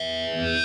Murder!